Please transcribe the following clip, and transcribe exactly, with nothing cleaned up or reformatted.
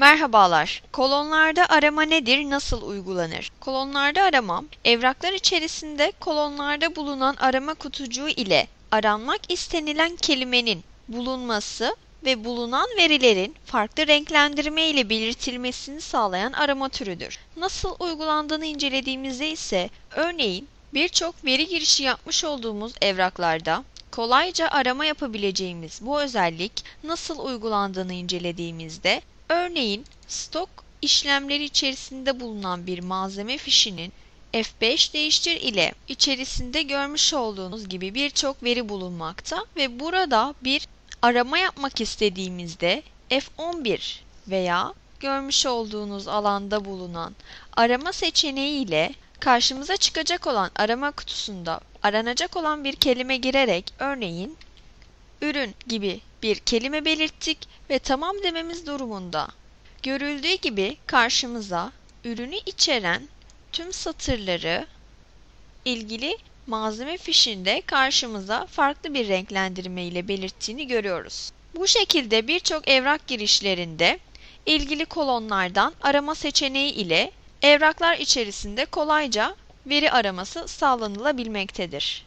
Merhabalar. Kolonlarda arama nedir, nasıl uygulanır? Kolonlarda arama, evraklar içerisinde kolonlarda bulunan arama kutucuğu ile aranmak istenilen kelimenin bulunması ve bulunan verilerin farklı renklendirme ile belirtilmesini sağlayan arama türüdür. Nasıl uygulandığını incelediğimizde ise, örneğin birçok veri girişi yapmış olduğumuz evraklarda kolayca arama yapabileceğimiz bu özellik nasıl uygulandığını incelediğimizde, örneğin stok işlemleri içerisinde bulunan bir malzeme fişinin F beş değiştir ile içerisinde görmüş olduğunuz gibi birçok veri bulunmakta ve burada bir arama yapmak istediğimizde F on bir veya görmüş olduğunuz alanda bulunan arama seçeneği ile karşımıza çıkacak olan arama kutusunda aranacak olan bir kelime girerek, örneğin ürün gibi bir kelime belirttik ve tamam dememiz durumunda. Görüldüğü gibi karşımıza ürünü içeren tüm satırları ilgili malzeme fişinde karşımıza farklı bir renklendirme ile belirttiğini görüyoruz. Bu şekilde birçok evrak girişlerinde ilgili kolonlardan arama seçeneği ile evraklar içerisinde kolayca veri araması sağlanılabilmektedir.